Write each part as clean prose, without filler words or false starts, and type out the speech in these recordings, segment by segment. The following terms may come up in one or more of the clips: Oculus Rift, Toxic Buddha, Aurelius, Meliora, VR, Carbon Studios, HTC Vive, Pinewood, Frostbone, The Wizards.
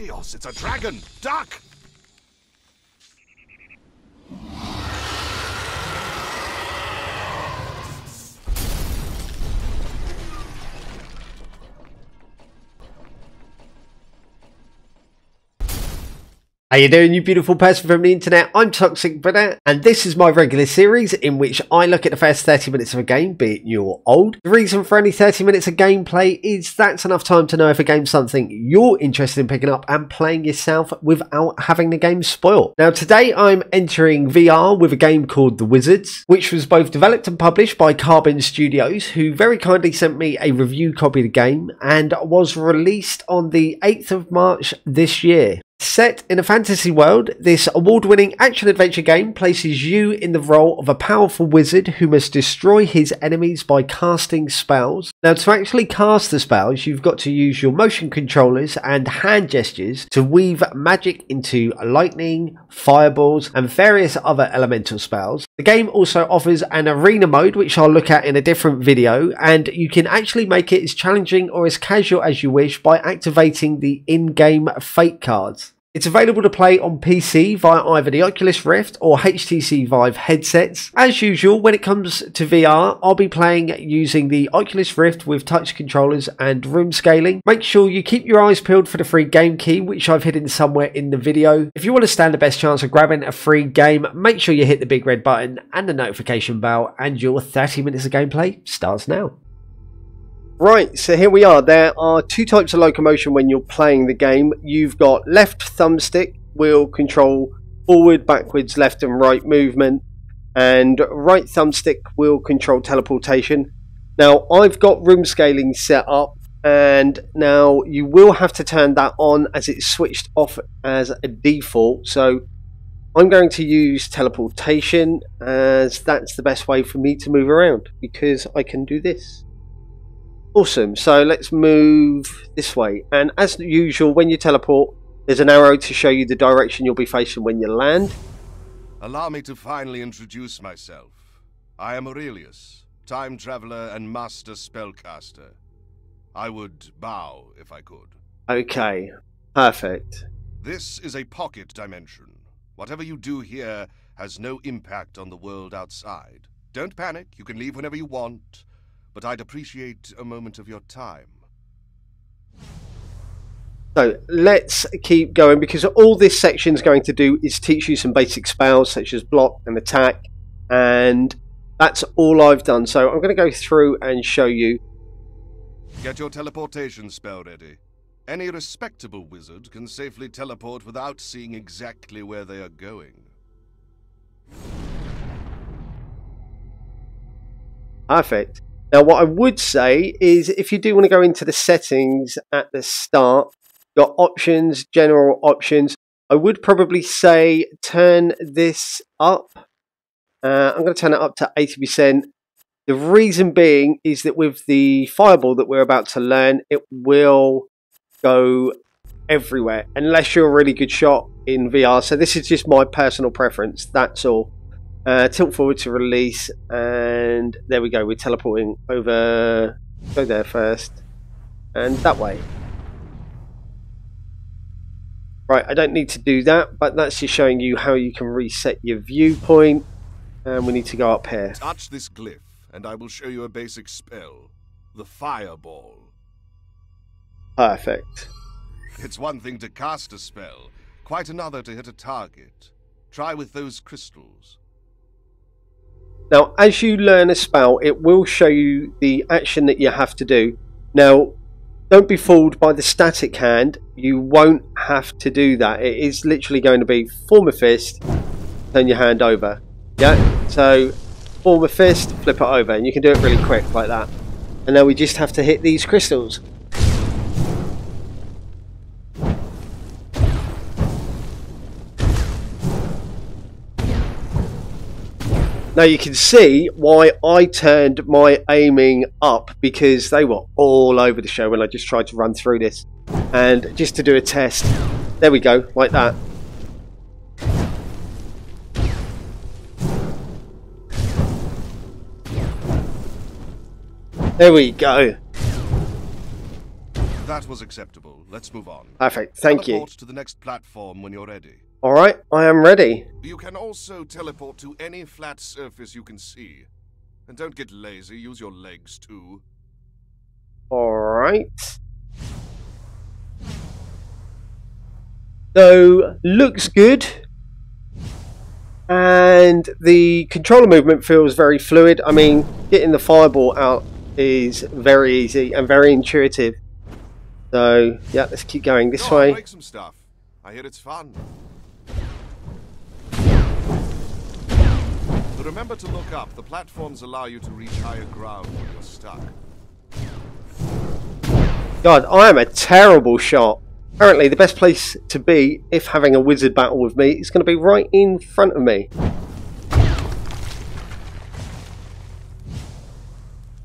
chaos. It's a dragon. Duck! How you doing, you beautiful person from the internet? I'm Toxic Buddha, and this is my regular series in which I look at the first 30 minutes of a game, be it new or old. The reason for only 30 minutes of gameplay is that's enough time to know if a game's something you're interested in picking up and playing yourself without having the game spoiled. Now today I'm entering VR with a game called The Wizards, which was both developed and published by Carbon Studios, who very kindly sent me a review copy of the game and was released on the 8th of March this year. Set in a fantasy world, this award-winning action-adventure game places you in the role of a powerful wizard who must destroy his enemies by casting spells. Now, to actually cast the spells, you've got to use your motion controllers and hand gestures to weave magic into lightning, fireballs, and various other elemental spells. The game also offers an arena mode, which I'll look at in a different video, and you can actually make it as challenging or as casual as you wish by activating the in-game fate cards. It's available to play on PC via either the Oculus Rift or HTC Vive headsets. As usual, when it comes to VR, I'll be playing using the Oculus Rift with touch controllers and room scaling. Make sure you keep your eyes peeled for the free game key, which I've hidden somewhere in the video. If you want to stand the best chance of grabbing a free game, make sure you hit the big red button and the notification bell, and your 30 minutes of gameplay starts now. Right, so here we are. There are two types of locomotion when you're playing the game. You've got left thumbstick will control forward, backwards, left and right movement, and right thumbstick will control teleportation. Now I've got room scaling set up, and now you will have to turn that on as it's switched off as a default. So I'm going to use teleportation as that's the best way for me to move around because I can do this. Awesome, so let's move this way, and as usual when you teleport there's an arrow to show you the direction you'll be facing when you land. Allow me to finally introduce myself. I am Aurelius, time traveler and master spellcaster. I would bow if I could. Okay, perfect. This is a pocket dimension. Whatever you do here has no impact on the world outside. Don't panic, you can leave whenever you want. But I'd appreciate a moment of your time. So let's keep going, because all this section is going to do is teach you some basic spells such as block and attack, and that's all I've done. So I'm going to go through and show you. Get your teleportation spell ready. Any respectable wizard can safely teleport without seeing exactly where they are going. Perfect. Now what I would say is if you do want to go into the settings at the start, you've got options, general options. I would probably say turn this up. I'm going to turn it up to 80%. The reason being is that with the fireball that we're about to learn, it will go everywhere unless you're a really good shot in VR. So this is just my personal preference, that's all. Tilt forward to release, and there we go, we're teleporting over. Go there first and that way. Right, I don't need to do that, but that's just showing you how you can reset your viewpoint. And we need to go up here. Touch this glyph and I will show you a basic spell, the fireball. Perfect. It's one thing to cast a spell, quite another to hit a target. Try with those crystals. Now, as you learn a spell, it will show you the action that you have to do. Now, don't be fooled by the static hand. You won't have to do that. It is literally going to be form a fist, turn your hand over. Yeah, so form a fist, flip it over, and you can do it really quick like that. And now we just have to hit these crystals. Now you can see why I turned my aiming up, because they were all over the show when I just tried to run through this. And just to do a test, there we go, like that. There we go. That was acceptable. Let's move on. Perfect. Thank you. Teleport to the next platform when you're ready. All right, I am ready. You can also teleport to any flat surface you can see. And don't get lazy. Use your legs too. All right. So, looks good. And the controller movement feels very fluid. I mean, getting the fireball out is very easy and very intuitive. So, yeah, let's keep going this way. Make some stuff. I hear it's fun. But remember to look up. The platforms allow you to reach higher ground when you're stuck. God, I am a terrible shot. Apparently, the best place to be if having a wizard battle with me is going to be right in front of me.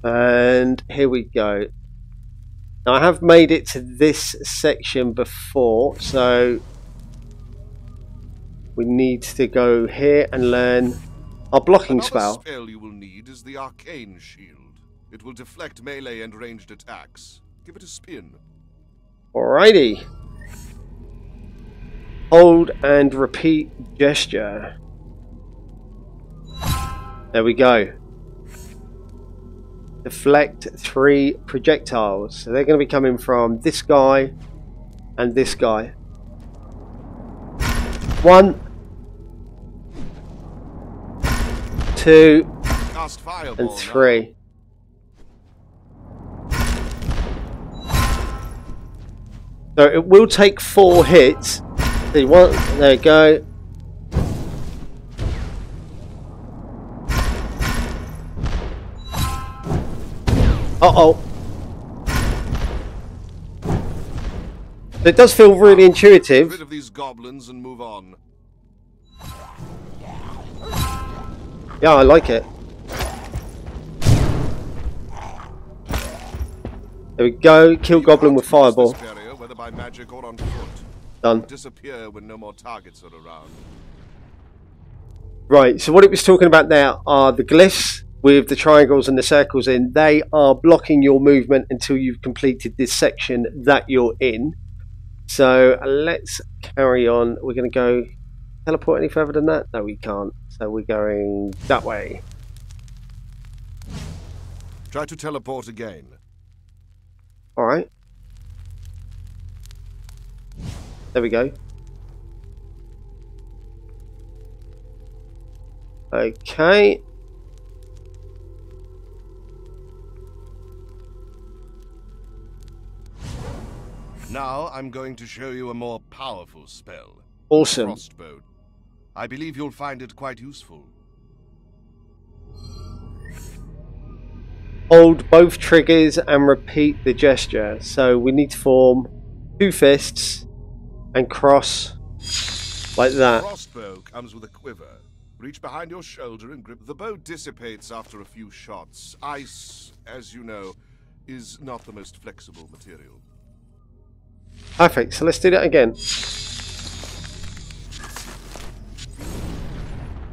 And here we go. Now, I have made it to this section before, so we need to go here and learn our blocking spell. The spell you will need is the Arcane Shield. It will deflect melee and ranged attacks. Give it a spin. Alrighty. Hold and repeat gesture. There we go. Deflect 3 projectiles. So they're going to be coming from this guy and this guy. 1, 2, and 3. So it will take 4 hits. So one, there you go. Uh-oh. So it does feel really intuitive. Get rid of these goblins and move on. Yeah, I like it. There we go. Kill goblin with fireball. By magic or on foot. Done. Disappear when no more targets are around. Right, so what it was talking about there are the glyphs with the triangles and the circles in. They are blocking your movement until you've completed this section that you're in. So let's carry on. We're going to go teleport any further than that? No, we can't. So we're going that way. Try to teleport again. All right. There we go. Okay. Now I'm going to show you a more powerful spell. Awesome. Frostbone. I believe you'll find it quite useful. Hold both triggers and repeat the gesture. So we need to form 2 fists. And cross like that. Crossbow comes with a quiver. Reach behind your shoulder and grip. The bow dissipates after a few shots. Ice, as you know, is not the most flexible material. Perfect. So let's do that again.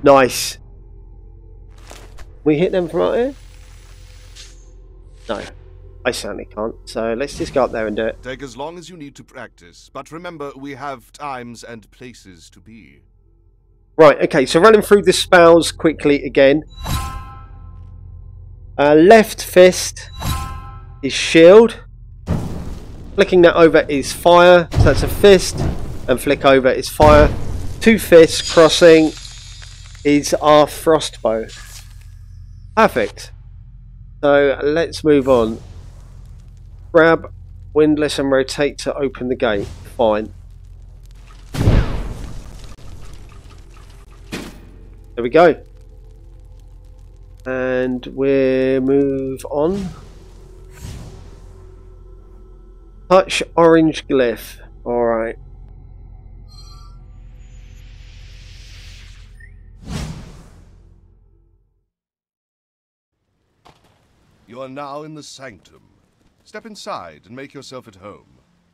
Nice. We hit them from out here? No. I certainly can't, so let's just go up there and do it. Take as long as you need to practice, but remember we have times and places to be. Right, okay, so running through the spells quickly again. Left fist is shield. Flicking that over is fire, so that's a fist, and flick over is fire. 2 fists crossing is our frostbow. Perfect. So let's move on. Grab, windlass and rotate to open the gate. Fine. There we go. And we move on. Touch orange glyph. Alright. You are now in the sanctum. Step inside and make yourself at home.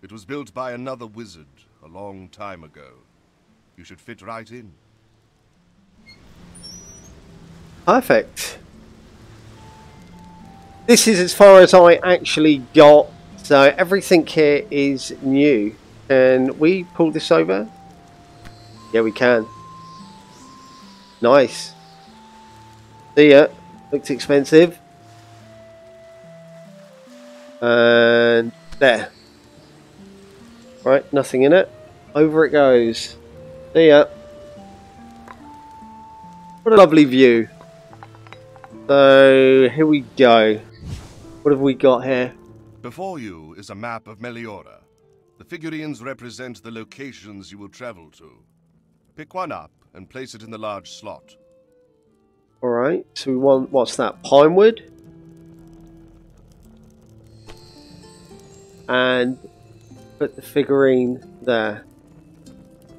It was built by another wizard a long time ago. You should fit right in. Perfect. This is as far as I actually got, So everything here is new. Can we pull this over? Yeah, we can. Nice. See ya. Looks expensive. And there. Right, nothing in it. Over it goes. See ya. What a lovely view. So, here we go. What have we got here? Before you is a map of Meliora. The figurines represent the locations you will travel to. Pick one up and place it in the large slot. Alright, so we want, what's that, Pinewood? And put the figurine there.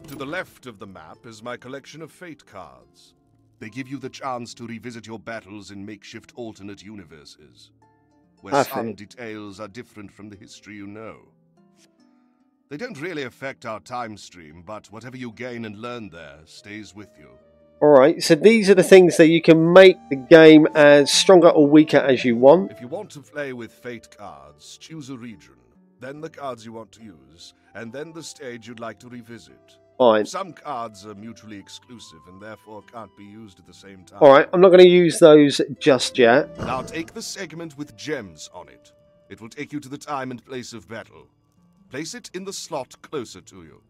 To the left of the map is my collection of fate cards. They give you the chance to revisit your battles in makeshift alternate universes, where some details are different from the history you know. They don't really affect our time stream, but whatever you gain and learn there stays with you. Alright, so these are the things that you can make the game as stronger or weaker as you want. If you want to play with fate cards, choose a region, then the cards you want to use, and then the stage you'd like to revisit. Fine. Some cards are mutually exclusive and therefore can't be used at the same time. Alright, I'm not going to use those just yet. Now take the segment with gems on it. It will take you to the time and place of battle. Place it in the slot closer to you.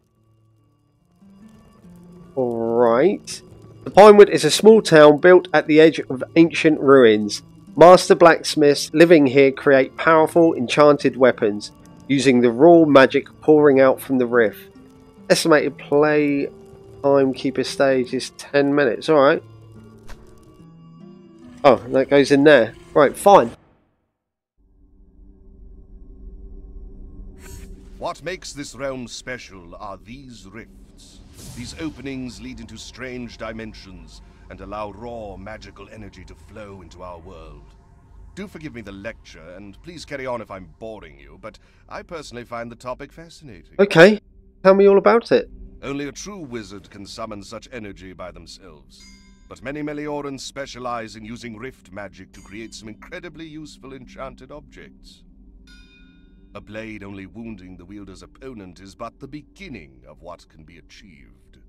Alright. The Pinewood is a small town built at the edge of ancient ruins. Master blacksmiths living here create powerful enchanted weapons, using the raw magic pouring out from the rift. Estimated play time keeper stage is 10 minutes. Alright. Oh, that goes in there. Right, fine. What makes this realm special are these rifts. These openings lead into strange dimensions and allow raw magical energy to flow into our world. Do forgive me the lecture, and please carry on if I'm boring you, but I personally find the topic fascinating. Okay, tell me all about it. Only a true wizard can summon such energy by themselves, but many Meliorans specialize in using rift magic to create some incredibly useful enchanted objects. A blade only wounding the wielder's opponent is but the beginning of what can be achieved.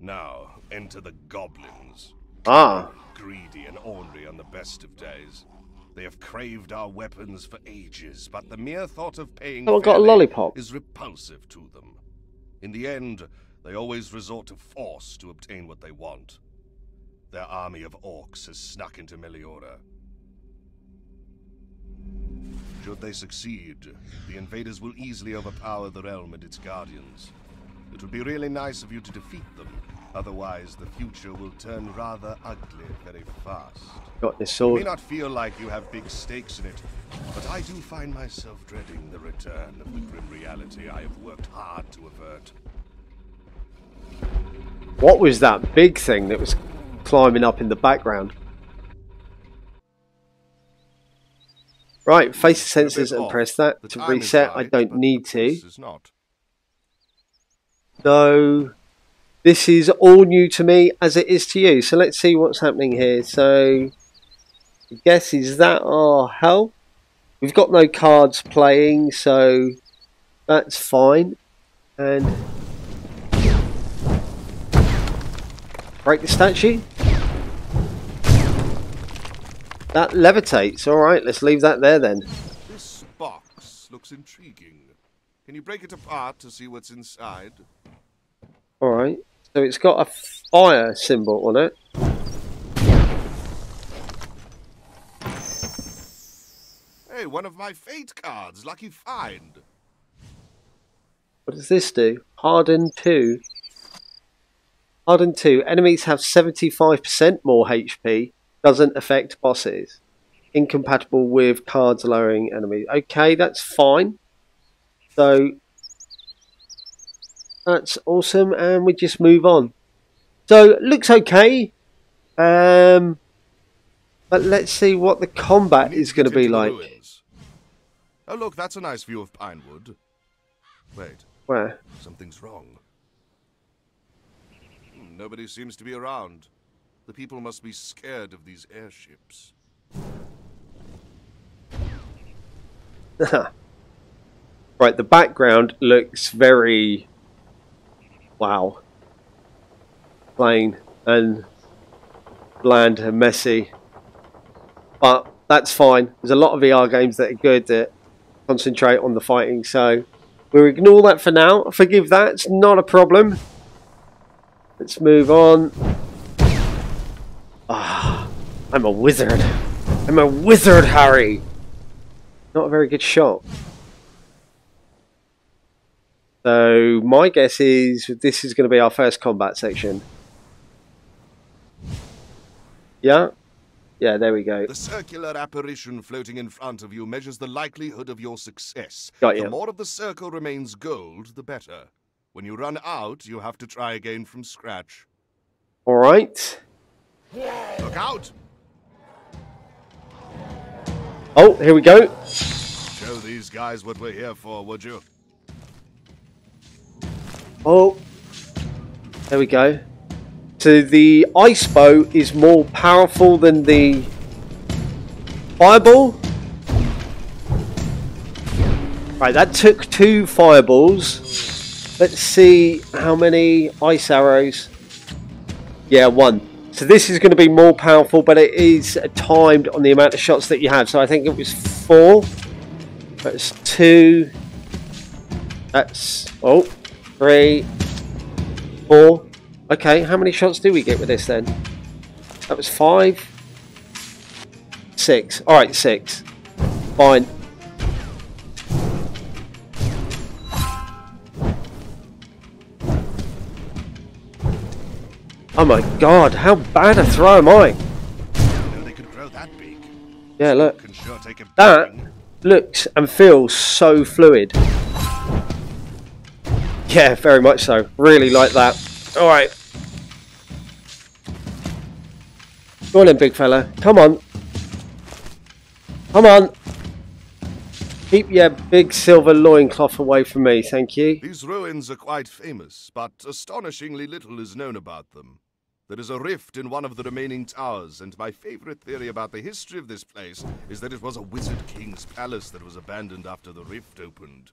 Now, enter the goblins. Ah. Greedy and ornery on the best of days. They have craved our weapons for ages, but the mere thought of paying got a lollipop is repulsive to them. In the end, they always resort to force to obtain what they want. Their army of orcs has snuck into Meliora. Should they succeed, the invaders will easily overpower the realm and its guardians. It would be really nice of you to defeat them, otherwise the future will turn rather ugly very fast. Got this sword. You may not feel like you have big stakes in it, but I do find myself dreading the return of the grim reality I have worked hard to avert. What was that big thing that was climbing up in the background? Right, face the sensors and press that to reset. I don't need to. So, this is all new to me as it is to you. So let's see what's happening here. So, I guess is that our health? We've got no cards playing, so that's fine. And break the statue. That levitates. All right, let's leave that there then. This box looks intriguing. Can you break it apart to see what's inside? All right. So it's got a fire symbol on it. Hey, one of my fate cards. Lucky find. What does this do? Harden 2. Harden 2. Enemies have 75% more HP. Doesn't affect bosses. Incompatible with cards lowering enemies. Okay, that's fine. So, that's awesome. And we just move on. So, looks okay. But let's see what the combat is going to be like. Ruins. Oh, look, that's a nice view of Pinewood. Wait. Where? Something's wrong. Nobody seems to be around. The people must be scared of these airships. Right, the background looks very, wow, plain and bland and messy, but that's fine. There's a lot of VR games that are good that concentrate on the fighting, so we'll ignore that for now. Forgive that, it's not a problem. Let's move on. Ah, I'm a wizard. I'm a wizard, Harry. Not a very good shot. So my guess is this is going to be our first combat section. Yeah? Yeah, there we go. The circular apparition floating in front of you measures the likelihood of your success. Got you. The more of the circle remains gold, the better. When you run out, you have to try again from scratch. All right. Look out! Oh, here we go. Show these guys what we're here for, would you? Oh, there we go. So the ice bow is more powerful than the fireball. Right, that took 2 fireballs. Let's see how many ice arrows. Yeah, 1. So this is going to be more powerful, but it is timed on the amount of shots that you have. So I think it was 4. That's 2. That's... oh. 3, 4. Okay, how many shots do we get with this then? That was 5, 6. All right, 6. Fine. Oh my God! How bad a throw am I? They could grow that big. Yeah, look. Sure take a that looks and feels so fluid. Yeah, very much so. Really like that. All right. Go on in, big fella. Come on. Come on. Keep your big silver loincloth away from me, thank you. These ruins are quite famous, but astonishingly little is known about them. There is a rift in one of the remaining towers, and my favorite theory about the history of this place is that it was a wizard king's palace that was abandoned after the rift opened.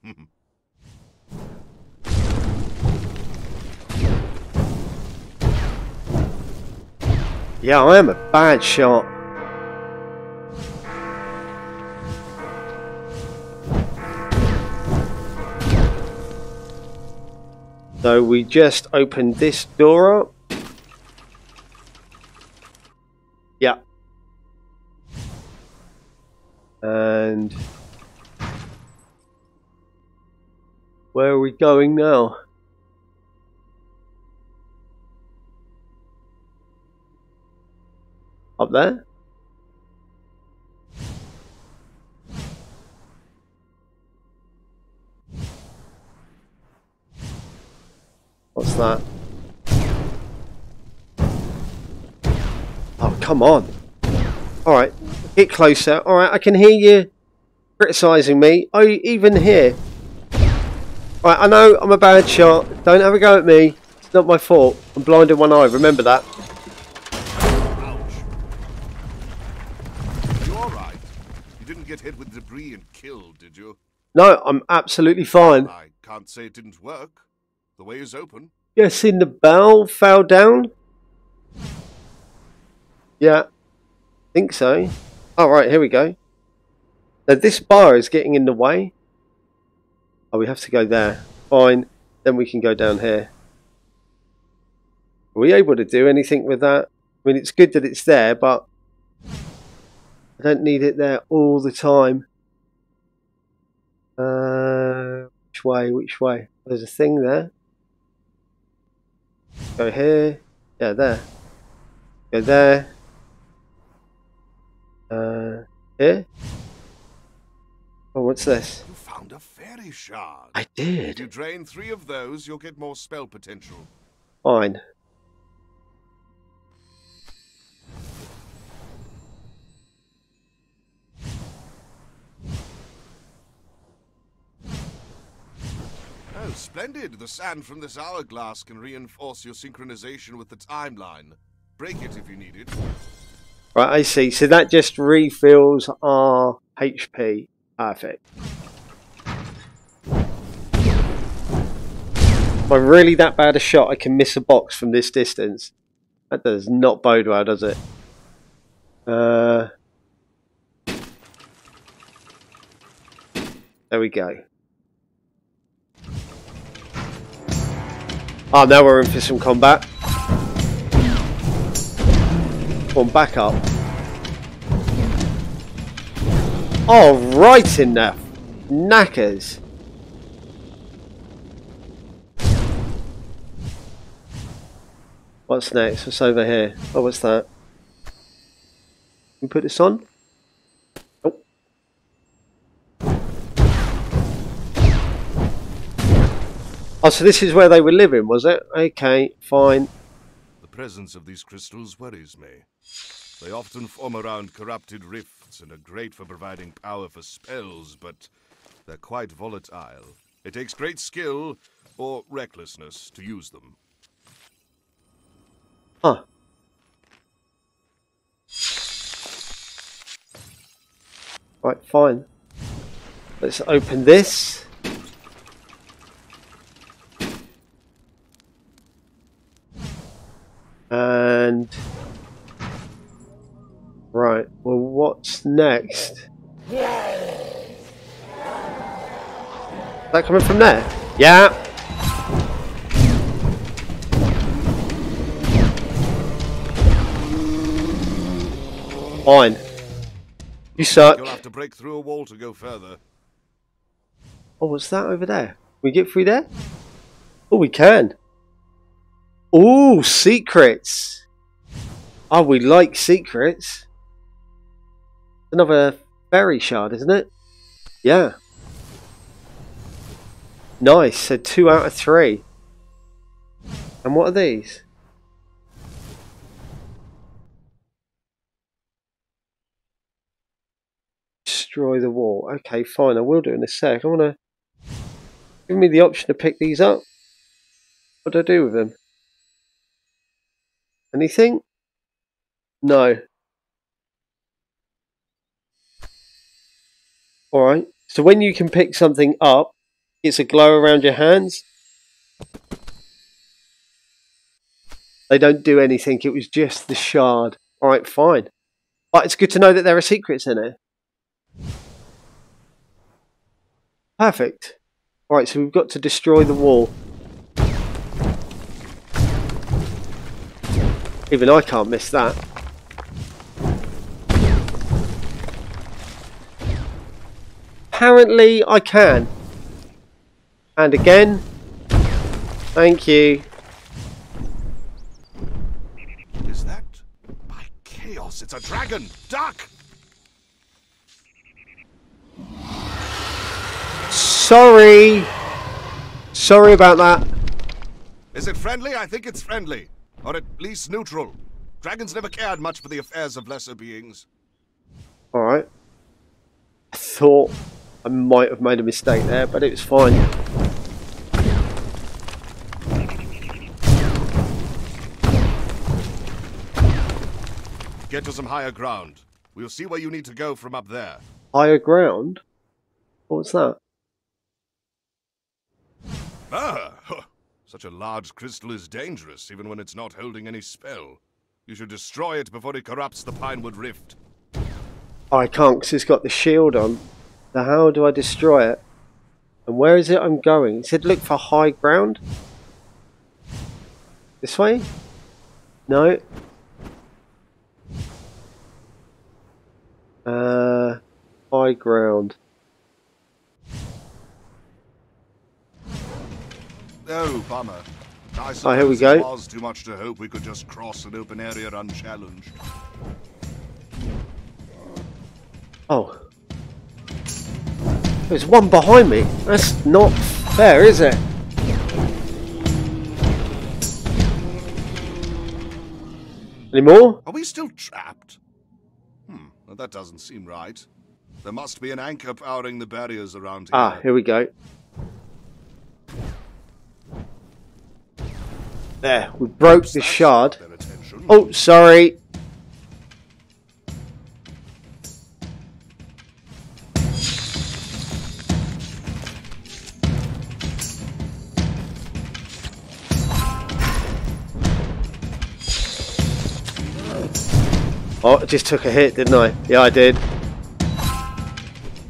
Yeah, I am a bad shot. So we just opened this door up. Yeah. And... where are we going now? Up there? What's that? Oh, come on. Alright, get closer. Alright, I can hear you criticising me. Oh, even here. Alright, I know I'm a bad shot. Don't have a go at me. It's not my fault. I'm blind in one eye. Remember that. Ouch. You alright? You didn't get hit with debris and killed, did you? No, I'm absolutely fine. I can't say it didn't work. The way is open. Yes, in the bell fell down. Yeah, I think so. All right, here we go. Now this bar is getting in the way. Oh, we have to go there. Fine. Then we can go down here. Are we able to do anything with that? I mean, it's good that it's there, but I don't need it there all the time. Which way? Which way? There's a thing there. Go here. Yeah, there. Go there. Here. Oh, what's this? You found a fairy shard. I did. If you drain 3 of those, you'll get more spell potential. Fine. Oh, splendid. The sand from this hourglass can reinforce your synchronization with the timeline. Break it if you need it. Right, I see. So that just refills our HP. Perfect. If I'm really that bad a shot, I can miss a box from this distance. That does not bode well, does it? There we go. Oh, now we're in for some combat. Come on, back up. Oh, right in there. Knackers. What's next? What's over here? Oh, what's that? Can we put this on? Oh. Oh, so this is where they were living, was it? Okay, fine. The presence of these crystals worries me. They often form around corrupted rifts and are great for providing power for spells, but they're quite volatile. It takes great skill or recklessness to use them. Huh. Right, fine. Let's open this. And... right, well, what's next? Is that coming from there? Yeah! Fine. You suck. You'll have to break through a wall to go further. Oh, what's that over there? Can we get through there? Oh, we can. Oh, secrets. Oh, we like secrets. Another fairy shard, isn't it? Yeah. Nice. So 2 out of 3. And what are these? Destroy the wall. Okay, fine. I will do in a sec. I want to... give me the option to pick these up. What do I do with them? Anything? No. Alright. So when you can pick something up, it's a glow around your hands. They don't do anything. It was just the shard. Alright, fine. But it's good to know that there are secrets in it. Perfect. Alright, so we've got to destroy the wall. Even I can't miss that. Apparently I can. And again. Thank you. Is that? By chaos, it's a dragon! Duck! Sorry! Sorry about that. Is it friendly? I think it's friendly. Or at least neutral. Dragons never cared much for the affairs of lesser beings. Alright. I thought I might have made a mistake there, but it was fine. Get to some higher ground. We'll see where you need to go from up there. Higher ground? What's that? Ah! Such a large crystal is dangerous, even when it's not holding any spell. You should destroy it before it corrupts the Pinewood Rift. Oh, I can't, because it's got the shield on. Now how do I destroy it? And where is it I'm going? It said look for high ground? This way? No. High ground. Oh, bummer. Oh, here we go. It was too much to hope we could just cross an open area unchallenged. Oh. There's one behind me. That's not fair, is it? Any more? Are we still trapped? Hmm, well, that doesn't seem right. There must be an anchor powering the barriers around here. Ah, here we go. There, we broke the shard. Oh, sorry. Oh, I just took a hit, didn't I? Yeah, I did.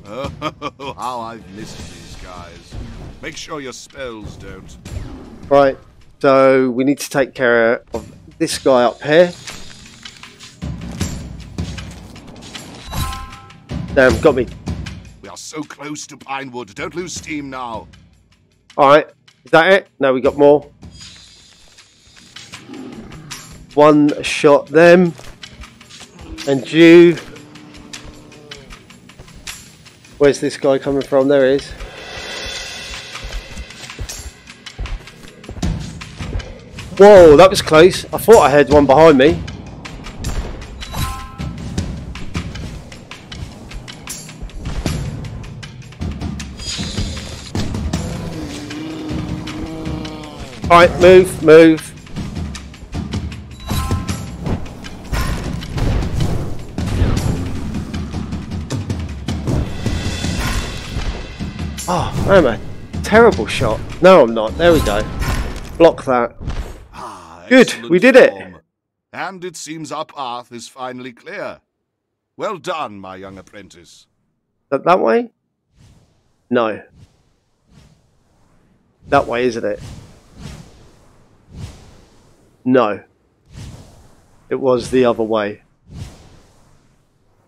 Oh, how I've missed these guys. Make sure your spells don't. Right, so we need to take care of this guy up here. Damn, got me. We are so close to Pinewood. Don't lose steam now. Alright, is that it? No, we got more. One shot them. And you. Where's this guy coming from? There he is. Whoa, that was close. I thought I had one behind me. Alright, move, move. Oh, I'm a terrible shot. No, I'm not. There we go. Block that. Good, we did it. And it seems our path is finally clear. Well done, my young apprentice. That way? No. That way, isn't it? No. It was the other way.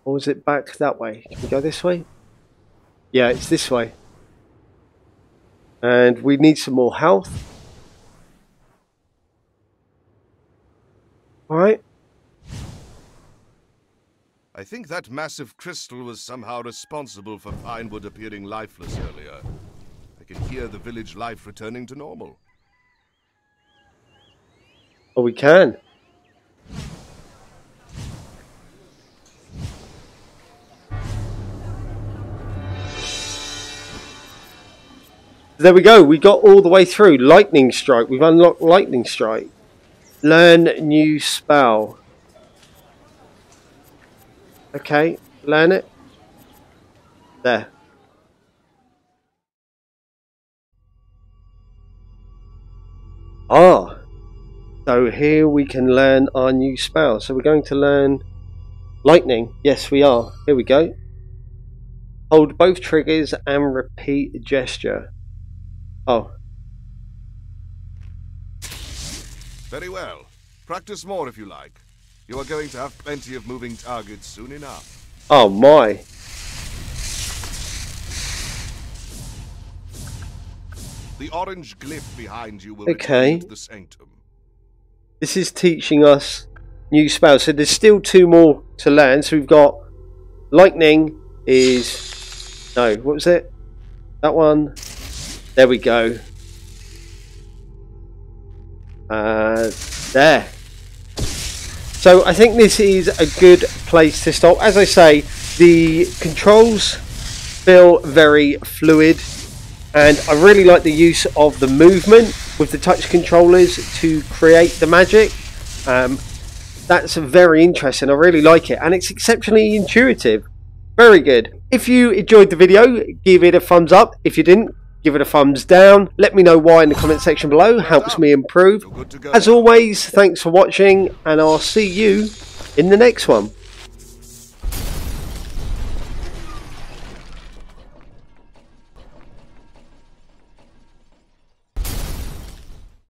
Or was it back that way? Can we go this way? Yeah, it's this way. And we need some more health. Alright. I think that massive crystal was somehow responsible for Pinewood appearing lifeless earlier. I can hear the village life returning to normal. Oh, we can. There we go. We got all the way through. Lightning strike. We've unlocked lightning strike. Learn new spell. Okay, learn it. There. Ah. So here we can learn our new spell. So we're going to learn lightning. Yes, we are. Here we go. Hold both triggers and repeat gesture. Oh. Very well. Practice more if you like. You are going to have plenty of moving targets soon enough. Oh my. The orange glyph behind you will return to the sanctum. This is teaching us new spells. So there's still two more to learn. So we've got lightning is... No, what was it? That one. There we go. There. So I think this is a good place to stop. As I say, the controls feel very fluid. And I really like the use of the movement with the touch controllers to create the magic. That's very interesting. I really like it. And it's exceptionally intuitive. Very good. If you enjoyed the video, give it a thumbs up. If you didn't, give it a thumbs down. Let me know why in the comment section below. Helps me improve. As always, thanks for watching. And I'll see you in the next one.